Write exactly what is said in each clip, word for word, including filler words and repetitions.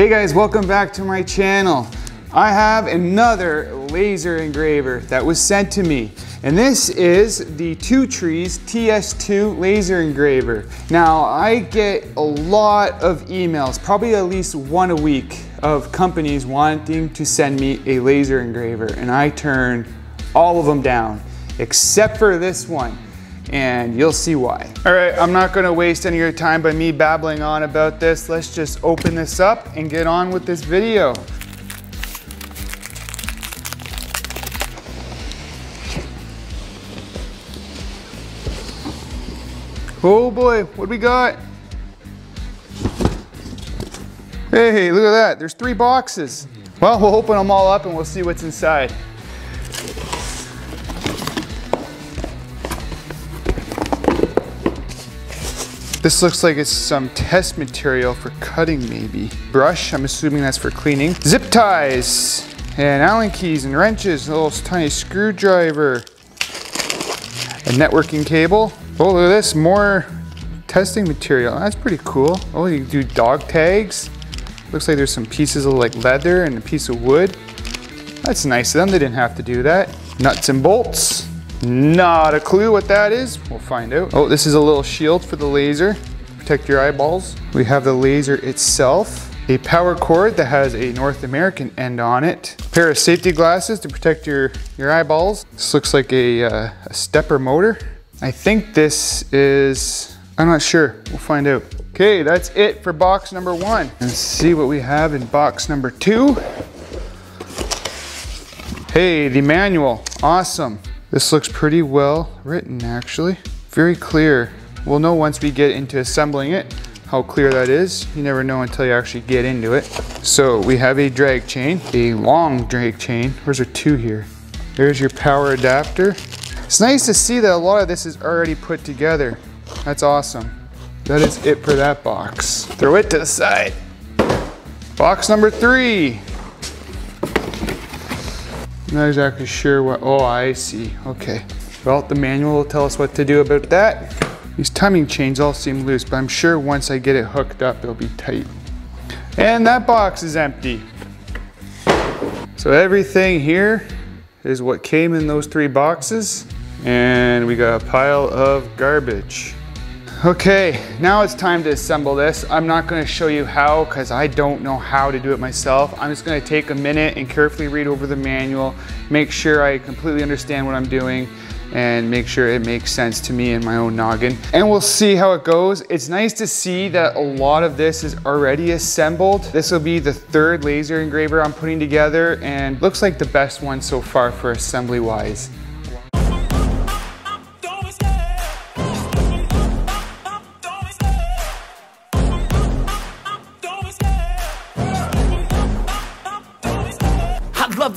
Hey guys, welcome back to my channel. I have another laser engraver that was sent to me, and this is the Two Trees T S two laser engraver. Now, I get a lot of emails, probably at least one a week, of companies wanting to send me a laser engraver, and I turn all of them down, except for this one. And you'll see why. All right, I'm not gonna waste any of your time by me babbling on about this. Let's just open this up and get on with this video. Oh boy, what do we got? Hey, look at that, there's three boxes. Well, we'll open them all up and we'll see what's inside. This looks like it's some test material for cutting, maybe. Brush, I'm assuming that's for cleaning. Zip ties, and Allen keys and wrenches, a little tiny screwdriver, a networking cable. Oh, look at this, more testing material. That's pretty cool. Oh, you can do dog tags. Looks like there's some pieces of like leather and a piece of wood. That's nice of them, they didn't have to do that. Nuts and bolts. Not a clue what that is. We'll find out. Oh, this is a little shield for the laser. Protect your eyeballs. We have the laser itself. A power cord that has a North American end on it. A pair of safety glasses to protect your, your eyeballs. This looks like a, uh, a stepper motor. I think this is, I'm not sure. We'll find out. Okay, that's it for box number one. Let's see what we have in box number two. Hey, the manual. Awesome. This looks pretty well written, actually. Very clear. We'll know once we get into assembling it how clear that is. You never know until you actually get into it. So we have a drag chain, a long drag chain. Where's there two here? There's your power adapter. It's nice to see that a lot of this is already put together. That's awesome. That is it for that box. Throw it to the side. Box number three. I'm not exactly sure what, oh, I see, okay. Well, the manual will tell us what to do about that. These timing chains all seem loose, but I'm sure once I get it hooked up, it'll be tight. And that box is empty. So everything here is what came in those three boxes, and we got a pile of garbage. Okay, now it's time to assemble this. I'm not gonna show you how, because I don't know how to do it myself. I'm just gonna take a minute and carefully read over the manual, make sure I completely understand what I'm doing, and make sure it makes sense to me and my own noggin. And we'll see how it goes. It's nice to see that a lot of this is already assembled. This will be the third laser engraver I'm putting together, and looks like the best one so far for assembly-wise. Love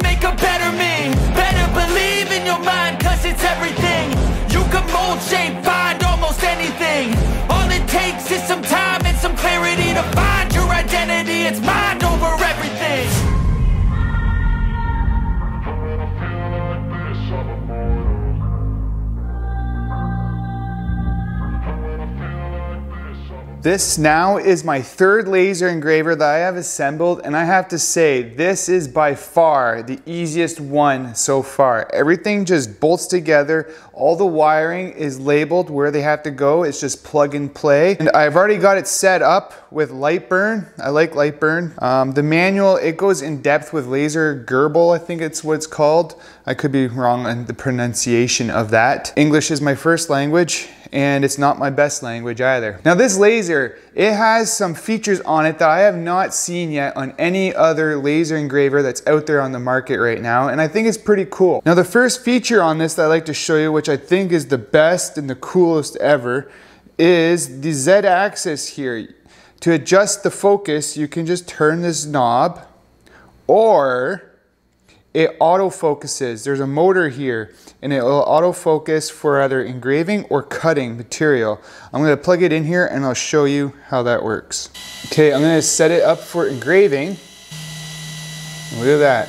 make a better me. Better believe in your mind, cause it's everything. You can mold, shape, find almost anything. All it takes is some time and some clarity to find your identity. It's mind over everything. This now is my third laser engraver that I have assembled, and I have to say, this is by far the easiest one so far. Everything just bolts together. All the wiring is labeled where they have to go. It's just plug and play. And I've already got it set up with LightBurn. I like LightBurn. Um, the manual, it goes in depth with laser gerbil, I think it's what it's called. I could be wrong on the pronunciation of that. English is my first language, and it's not my best language either. Now this laser, it has some features on it that I have not seen yet on any other laser engraver that's out there on the market right now, and I think it's pretty cool. Now the first feature on this that I'd like to show you, which I think is the best and the coolest ever, is the Z-axis here. To adjust the focus, you can just turn this knob, or it autofocuses. There's a motor here and it will autofocus for either engraving or cutting material. I'm gonna plug it in here and I'll show you how that works. Okay, I'm gonna set it up for engraving. Look at that.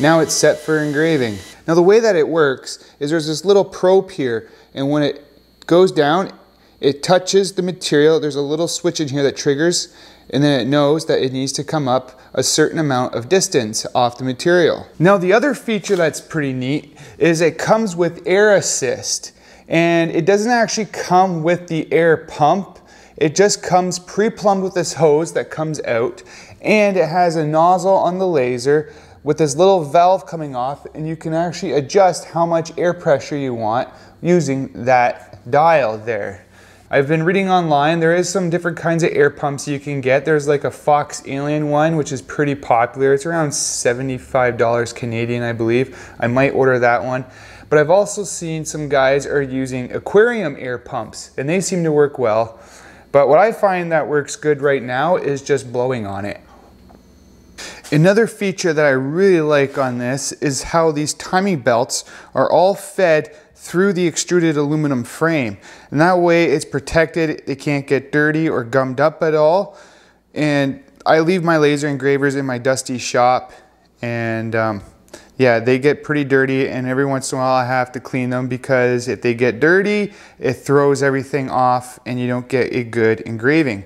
Now it's set for engraving. Now the way that it works is there's this little probe here, and when it goes down, it touches the material. There's a little switch in here that triggers, and then it knows that it needs to come up a certain amount of distance off the material. Now the other feature that's pretty neat is it comes with air assist, and it doesn't actually come with the air pump. It just comes pre-plumbed with this hose that comes out, and it has a nozzle on the laser with this little valve coming off, and you can actually adjust how much air pressure you want using that dial there. I've been reading online, there is some different kinds of air pumps you can get. There's like a Fox Alien one, which is pretty popular. It's around seventy-five dollars Canadian, I believe. I might order that one. But I've also seen some guys are using aquarium air pumps, and they seem to work well. But what I find that works good right now is just blowing on it. Another feature that I really like on this is how these timing belts are all fed through the extruded aluminum frame. And that way it's protected, it can't get dirty or gummed up at all. And I leave my laser engravers in my dusty shop, and um, yeah, they get pretty dirty, and every once in a while I have to clean them, because if they get dirty, it throws everything off and you don't get a good engraving.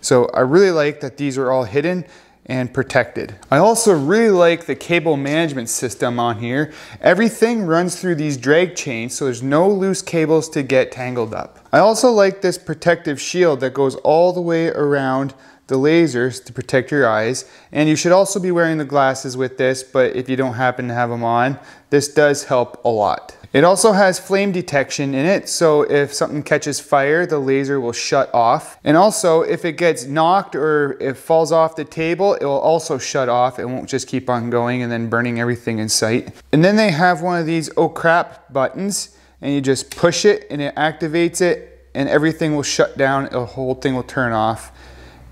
So I really like that these are all hidden and protected. I also really like the cable management system on here. Everything runs through these drag chains, so there's no loose cables to get tangled up. I also like this protective shield that goes all the way around the lasers to protect your eyes. And you should also be wearing the glasses with this, but if you don't happen to have them on, this does help a lot. It also has flame detection in it, so if something catches fire, the laser will shut off. And also, if it gets knocked or it falls off the table, it will also shut off. It won't just keep on going and then burning everything in sight. And then they have one of these oh crap buttons, and you just push it and it activates it, and everything will shut down, the whole thing will turn off.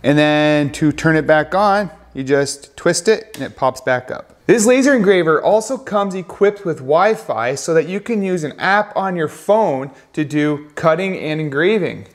And then to turn it back on, you just twist it and it pops back up. This laser engraver also comes equipped with Wi-Fi, so that you can use an app on your phone to do cutting and engraving.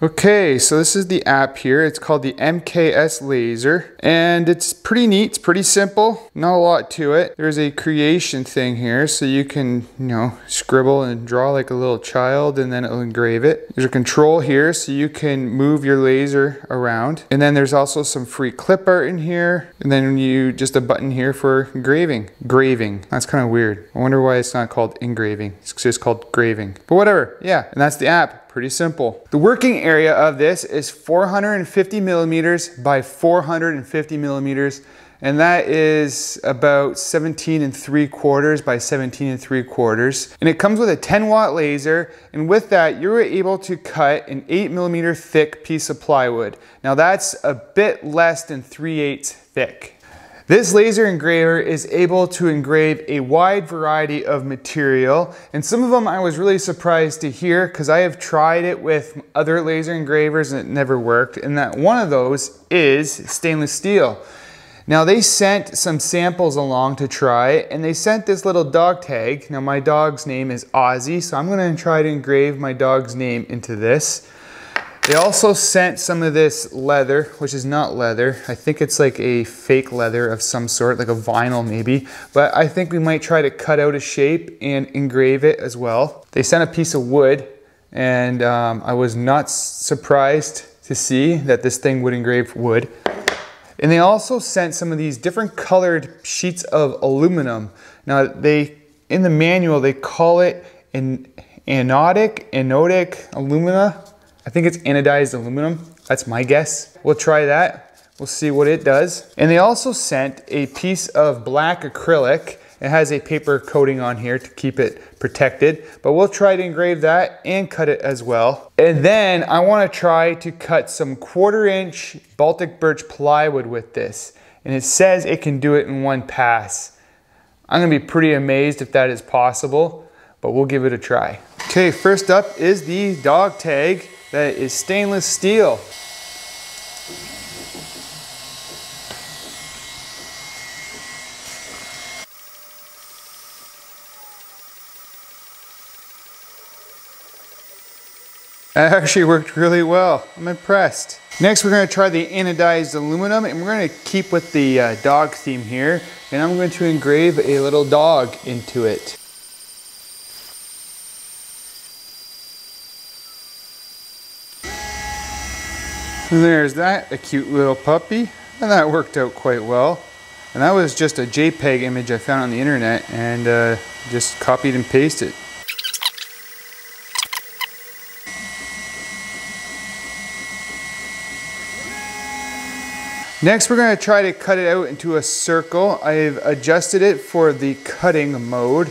Okay, so this is the app here. It's called the M K S Laser, and it's pretty neat. It's pretty simple, not a lot to it. There's a creation thing here, so you can, you know, scribble and draw like a little child, and then it'll engrave it. There's a control here, so you can move your laser around. And then there's also some free clip art in here, and then you just a button here for engraving. Graving, that's kind of weird. I wonder why it's not called engraving. It's just called graving, but whatever, yeah. And that's the app. Pretty simple. The working area of this is four hundred fifty millimeters by four hundred fifty millimeters, and that is about seventeen and three quarters by seventeen and three quarters. And it comes with a ten watt laser, and with that you were able to cut an eight millimeter thick piece of plywood. Now that's a bit less than three eighths thick. This laser engraver is able to engrave a wide variety of material, and some of them I was really surprised to hear, because I have tried it with other laser engravers and it never worked, and that one of those is stainless steel. Now they sent some samples along to try, and they sent this little dog tag. Now my dog's name is Ozzy, so I'm gonna try to engrave my dog's name into this. They also sent some of this leather, which is not leather. I think it's like a fake leather of some sort, like a vinyl maybe. But I think we might try to cut out a shape and engrave it as well. They sent a piece of wood, and um, I was not surprised to see that this thing would engrave wood. And they also sent some of these different colored sheets of aluminum. Now they, in the manual, they call it an anodic, anodic alumina. I think it's anodized aluminum. That's my guess. We'll try that. We'll see what it does. And they also sent a piece of black acrylic. It has a paper coating on here to keep it protected, but we'll try to engrave that and cut it as well. And then I want to try to cut some quarter inch Baltic birch plywood with this. And it says it can do it in one pass. I'm going to be pretty amazed if that is possible, but we'll give it a try. Okay, first up is the dog tag. That is stainless steel. That actually worked really well. I'm impressed. Next, we're going to try the anodized aluminum, and we're going to keep with the uh, dog theme here, and I'm going to engrave a little dog into it. And there's that, a cute little puppy, and that worked out quite well. And that was just a JPEG image I found on the internet, and uh, just copied and pasted. Next, we're going to try to cut it out into a circle. I've adjusted it for the cutting mode,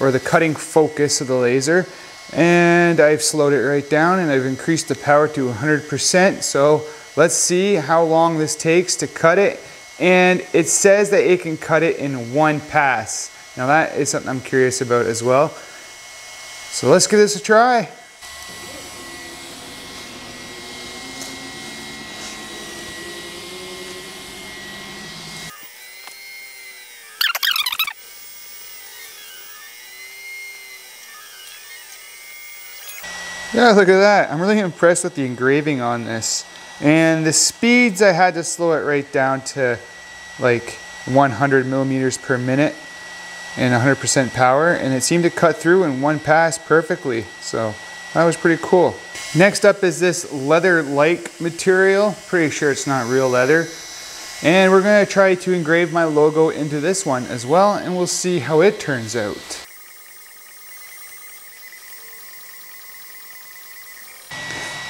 or the cutting focus of the laser. And I've slowed it right down, and I've increased the power to one hundred percent. So let's see how long this takes to cut it. And it says that it can cut it in one pass. Now that is something I'm curious about as well. So let's give this a try. Yeah, look at that. I'm really impressed with the engraving on this. And the speeds, I had to slow it right down to like one hundred millimeters per minute and one hundred percent power. And it seemed to cut through in one pass perfectly. So that was pretty cool. Next up is this leather-like material. Pretty sure it's not real leather. And we're going to try to engrave my logo into this one as well. And we'll see how it turns out.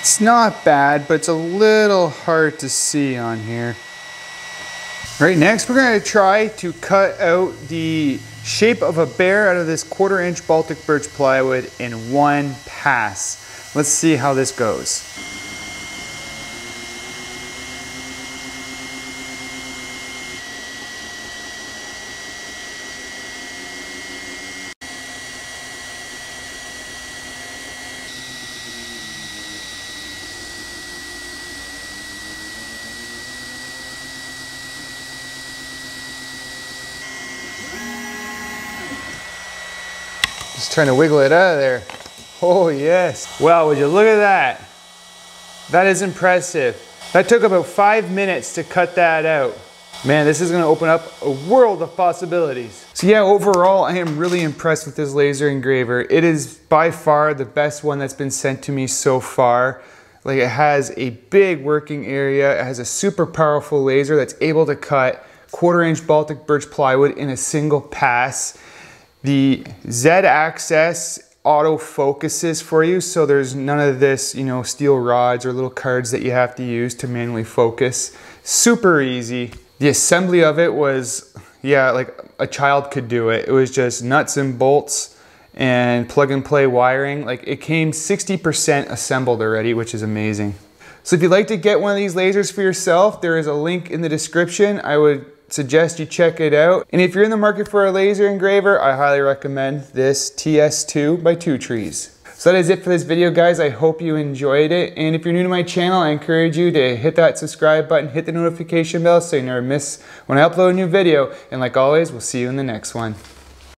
It's not bad, but it's a little hard to see on here. Right, next we're going to try to cut out the shape of a bear out of this quarter inch Baltic birch plywood in one pass. Let's see how this goes. Just trying to wiggle it out of there. Oh yes. Well, would you look at that? That is impressive. That took about five minutes to cut that out. Man, this is going to open up a world of possibilities. So yeah, overall, I am really impressed with this laser engraver. It is by far the best one that's been sent to me so far. Like, it has a big working area. It has a super powerful laser that's able to cut quarter inch Baltic birch plywood in a single pass. The Z-axis auto focuses for you, so there's none of this, you know, steel rods or little cards that you have to use to manually focus. Super easy. The assembly of it was, yeah, like a child could do it. It was just nuts and bolts and plug and play wiring. Like, it came sixty percent assembled already, which is amazing. So if you'd like to get one of these lasers for yourself, there is a link in the description. I would suggest you check it out. And if you're in the market for a laser engraver, I highly recommend this T S two by Two Trees. So that is it for this video, guys. I hope you enjoyed it. And if you're new to my channel, I encourage you to hit that subscribe button, hit the notification bell so you never miss when I upload a new video. And like always, we'll see you in the next one.